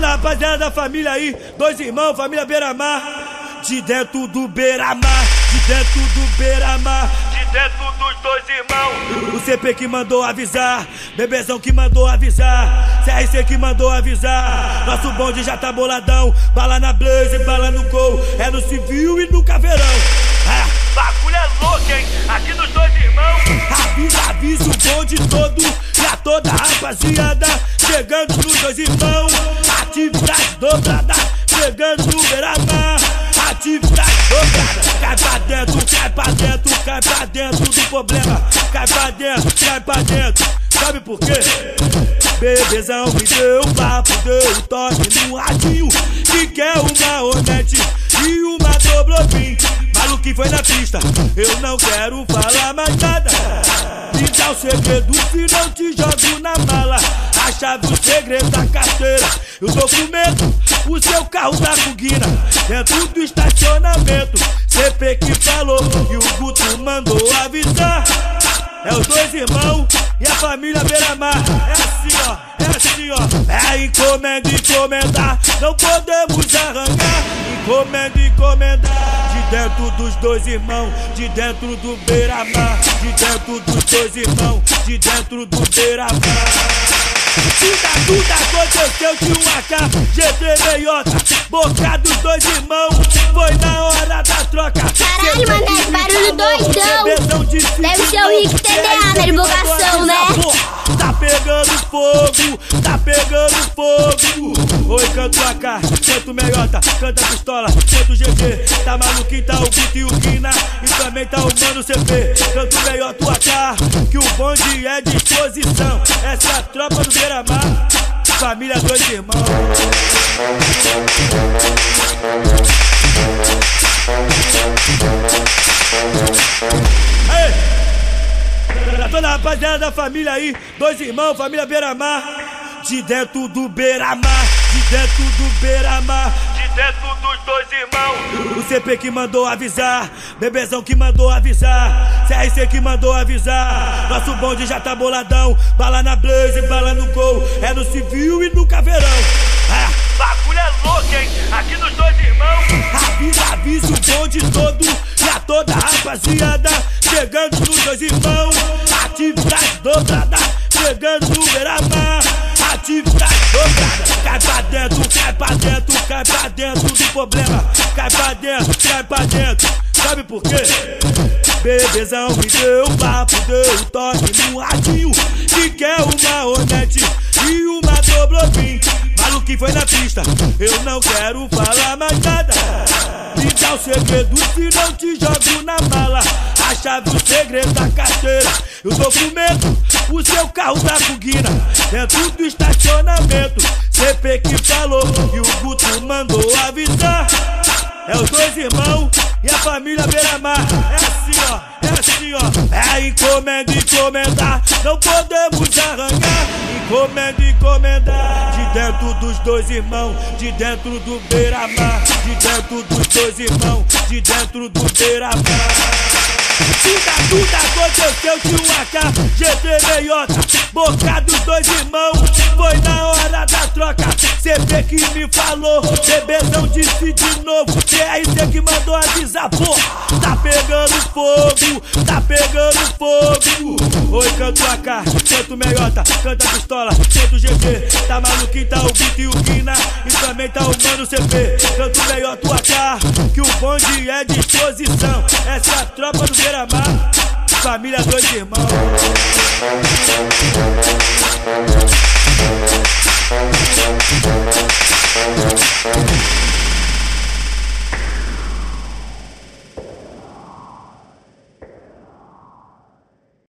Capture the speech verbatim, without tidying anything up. Salve na rapaziada da família aí, dois irmãos, família Beira-Mar. De dentro do Beira-Mar, de dentro do Beira-Mar, de dentro dos dois irmãos. O C P que mandou avisar, Bebezão que mandou avisar, C R C que mandou avisar. Nosso bonde já tá boladão, bala na blaze, bala no gol, é no civil e no caveirão. Ah, bagulho é louco, hein? Aqui nos dois irmãos. Avisa, avisa o bonde todo, pra toda a rapaziada, chegando nos dois irmãos. Atividade dobrada, chegando no Beira-Mar. Atividade dobrada, cai pra dentro, cai pra dentro, cai pra dentro do problema. Cai pra dentro, cai pra dentro, sabe por quê? Bebezão me deu um papo, deu um toque no radinho, que quer uma onete e uma dobrovim. Maluquinho foi na pista, eu não quero falar mais nada. O segredo, se não te jogo na mala. A chave, o segredo da carteira, o documento, o seu carro tá com Guina, dentro do estacionamento. C P que falou e o Bito mandou avisar. É os dois irmãos e a família Beira-Mar. É assim ó, é assim ó. É encomenda, encomendar, não podemos arrancar. Encomenda, encomendar, de dentro dos dois irmãos, de dentro do Beira-Mar, de dentro dos dois irmãos, de dentro do Beira-Mar. Tudo, tudo aconteceu de um A K, G T meiota, boca dos dois irmãos, foi na hora da troca. Caralho, mano, é barulho doidão. Deve ser o Rick T D A na invocação, né? Tá pegando fogo, tá pegando fogo. Oi, canto A K, canto meiota, canta pistola, canto G G. Tá maluquinho, tá o Bito e o Guina, e também tá o mano C P. Canto meiota, o A K, que o bonde é disposição. Essa é a tropa do Beira-Mar, família dois irmãos. Aê! Pra toda a rapaziada da família aí, dois irmãos, família Beira-Mar. De dentro do Beira-Mar, de dentro do Beira-Mar, de dentro dos dois irmãos. O C P que mandou avisar, Bebezão que mandou avisar, C R C que mandou avisar. Nosso bonde já tá boladão, bala na blaze, bala no gol, é no civil e no caveirão. Ah, bagulho é louco, hein? Aqui nos dois irmãos. Avisa, avisa o bonde todo, toda a rapaziada, chegando nos dois irmãos. Atividade dobrada, chegando no Beira-Mar. Atividade dobrada, cai pra dentro, cai pra dentro, cai pra dentro do problema. Cai pra dentro, cai pra dentro, sabe por quê? Bebezão me deu um papo, deu um toque no radinho, que quer uma onete e uma dobrovim. Maluquinho foi na pista, eu não quero falar mais nada. O segredo, se não te jogo na mala. A chave, o segredo da carteira, o documento, o seu carro tá com Guina, dentro do estacionamento. C P que falou e o Bito mandou avisar. É os dois irmãos e a família Beira-Mar. É assim ó, é assim ó. É encomenda, encomendar, não podemos arrancar. Encomenda, encomendar, de dentro dos dois irmãos, de dentro do Beira-Mar, de dentro dos dois irmãos, de dentro do Beira-Mar. Tudo, tudo aconteceu de um A K, G T meiota, boca dos dois irmãos, foi na hora da troca. C P que me falou, Bebezão disse de novo, C R C que mandou avisar, pô. Tá pegando fogo, tá pegando fogo. Oi, canto A K, canto meiota, canta pistola, canto G G. Tá maluquinho, tá o Bito e o Guina, e também tá o mano C P. Canto meiota, o A K, que o bonde é disposição. Essa é a tropa do Beira-Mar, família dois irmãos.